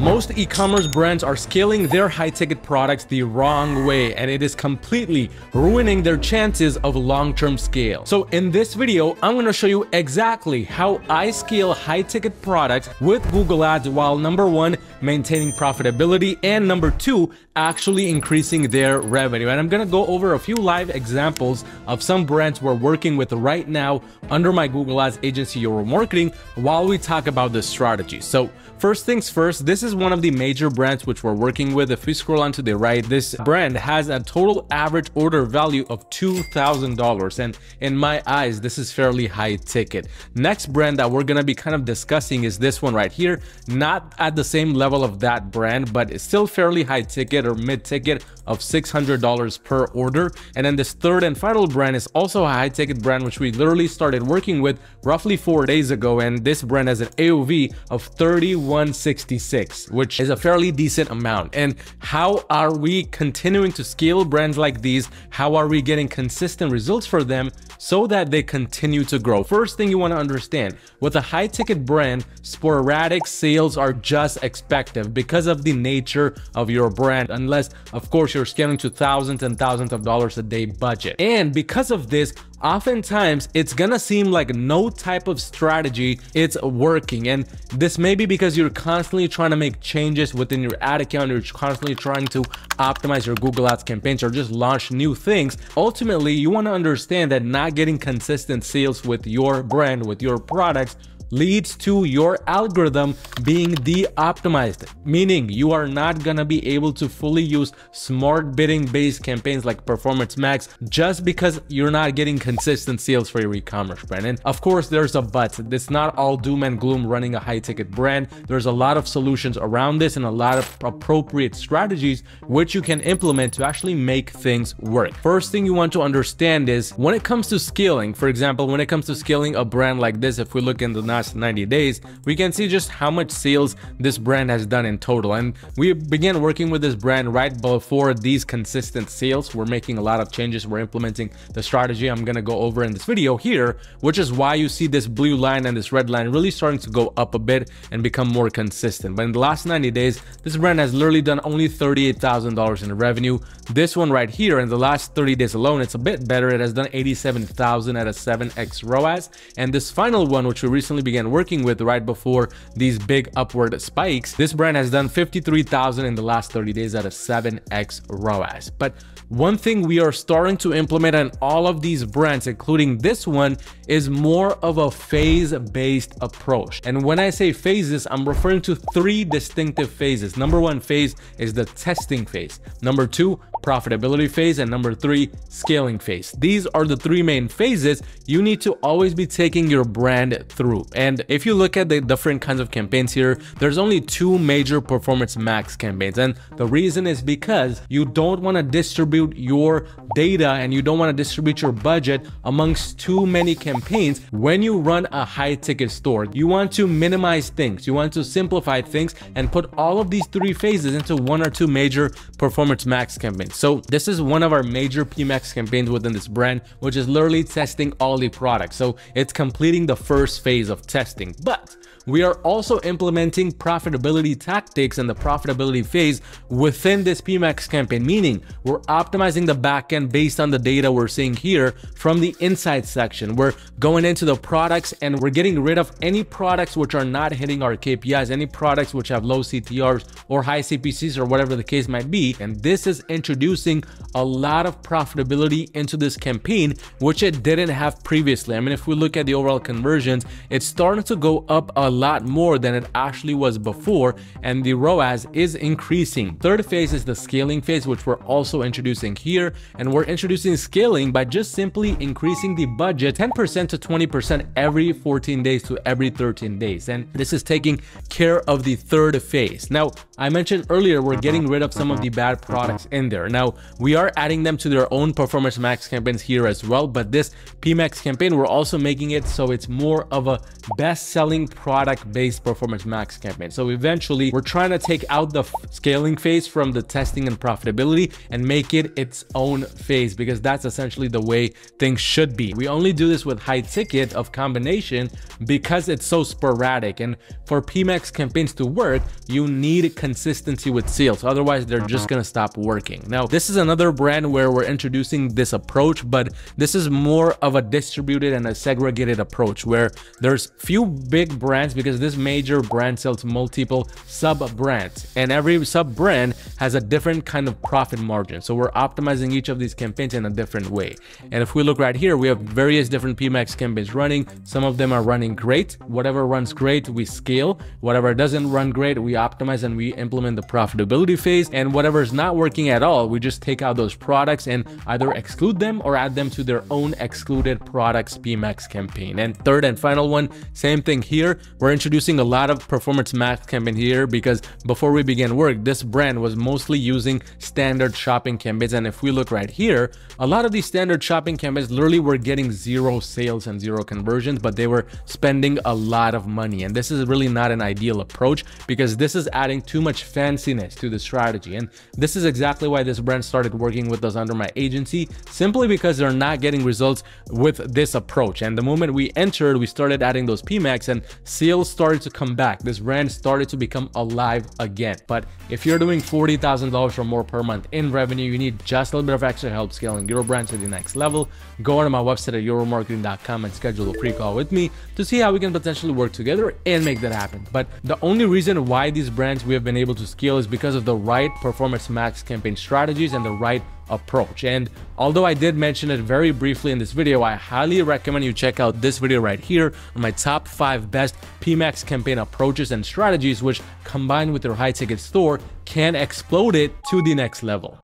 Most e-commerce brands are scaling their high-ticket products the wrong way, and it is completely ruining their chances of long-term scale. So in this video, I'm going to show you exactly how I scale high-ticket products with Google Ads while (1) maintaining profitability and (2) actually increasing their revenue. And I'm going to go over a few live examples of some brands we're working with right now under my Google Ads agency, Euro Marketing, while we talk about this strategy. So first things first, this is one of the major brands which we're working with. If we scroll on to the right, this brand has a total average order value of $2,000, and in my eyes, this is fairly high ticket. Next brand that we're going to be kind of discussing is this one right here. Not at the same level of that brand, but it's still fairly high ticket or mid ticket of $600 per order. And then this third and final brand is also a high ticket brand, which we literally started working with roughly 4 days ago, and this brand has an AOV of 3166, which is a fairly decent amount. And how are we continuing to scale brands like these? How are we getting consistent results for them so that they continue to grow? First thing you want to understand, with a high ticket brand, sporadic sales are just expected because of the nature of your brand, unless of course you're scaling to thousands and thousands of dollars a day budget. And because of this, oftentimes it's gonna seem like no type of strategy it's working, and this may be because you're constantly trying to make changes within your ad account, you're constantly trying to optimize your Google Ads campaigns or just launch new things. Ultimately, you want to understand that not getting consistent sales with your brand, with your products, leads to your algorithm being de-optimized, meaning you are not gonna be able to fully use smart bidding based campaigns like Performance Max just because you're not getting consistent sales for your e-commerce brand. And of course, there's a but. It's not all doom and gloom running a high ticket brand. There's a lot of solutions around this and a lot of appropriate strategies which you can implement to actually make things work. First thing you want to understand is when it comes to scaling, for example, when it comes to scaling a brand like this, if we look in the 90 days, we can see just how much sales this brand has done in total. And we began working with this brand right before these consistent sales. We're making a lot of changes. We're implementing the strategy I'm gonna go over in this video here, which is why you see this blue line and this red line really starting to go up a bit and become more consistent. But in the last 90 days, this brand has literally done only $38,000 in revenue. This one right here, in the last 30 days alone, it's a bit better. It has done $87,000 at a 7x ROAS. And this final one, which we recently began working with right before these big upward spikes, this brand has done $53,000 in the last 30 days at a 7x ROAS. But one thing we are starting to implement on all of these brands, including this one, is more of a phase-based approach. And when I say phases, I'm referring to 3 distinctive phases. Number 1 phase is the testing phase. Number 2, profitability phase. And number 3, scaling phase. These are the 3 main phases you need to always be taking your brand through. And if you look at the different kinds of campaigns here, there's only 2 major Performance Max campaigns. And the reason is because you don't want to distribute your data and you don't want to distribute your budget amongst too many campaigns. When you run a high ticket store, you want to minimize things, you want to simplify things, and put all of these 3 phases into 1 or 2 major Performance Max campaigns. So this is one of our major PMAX campaigns within this brand, which is literally testing all the products. So it's completing the first phase of testing, but we are also implementing profitability tactics and the profitability phase within this PMAX campaign, meaning we're optimizing the backend based on the data we're seeing here from the insight section. We're going into the products and we're getting rid of any products which are not hitting our KPIs, any products which have low CTRs or high CPCs or whatever the case might be. And this is introducing a lot of profitability into this campaign, which it didn't have previously. I mean, if we look at the overall conversions, it's starting to go up a lot more than it actually was before, and the ROAS is increasing. Third phase is the scaling phase, which we're also introducing here, and we're introducing scaling by just simply increasing the budget 10% to 20% every 14 days to every 13 days, and this is taking care of the third phase. Now, I mentioned earlier we're getting rid of some of the bad products in there. Now, we are adding them to their own Performance Max campaigns here as well, but this PMAX campaign, we're also making it so it's more of a best-selling product-based Performance Max campaign. So eventually, we're trying to take out the scaling phase from the testing and profitability and make it its own phase, because that's essentially the way things should be. We only do this with high ticket of combination because it's so sporadic. And for PMAX campaigns to work, you need consistency with sales. Otherwise, they're just going to stop working. Now, this is another brand where we're introducing this approach, but this is more of a distributed and a segregated approach where there's few big brands, because this major brand sells multiple sub-brands, and every sub-brand has a different kind of profit margin. So we're optimizing each of these campaigns in a different way. And if we look right here, we have various different PMAX campaigns running. Some of them are running great. Whatever runs great, we scale. Whatever doesn't run great, we optimize and we implement the profitability phase. And whatever is not working at all, we just take out those products and either exclude them or add them to their own excluded products PMAX campaign. And third and final one, same thing here. We're introducing a lot of Performance Max campaign here because before we began work, this brand was mostly using standard shopping campaigns. And if we look right here, a lot of these standard shopping campaigns literally were getting zero sales and zero conversions, but they were spending a lot of money. And this is really not an ideal approach because this is adding too much fanciness to the strategy. And this is exactly why this brand started working with us under my agency, simply because they're not getting results with this approach. And the moment we entered, we started adding those PMAX and sales started to come back. This brand started to become alive again. But if you're doing $40,000 or more per month in revenue, you need just a little bit of extra help scaling your brand to the next level. Go onto my website at EuroMarketing.com and schedule a pre-call with me to see how we can potentially work together and make that happen. But the only reason why these brands we have been able to scale is because of the right Performance Max campaign strategies and the right approach. And although I did mention it very briefly in this video, I highly recommend you check out this video right here on my top 5 best PMAX campaign approaches and strategies, which combined with your high ticket store can explode it to the next level.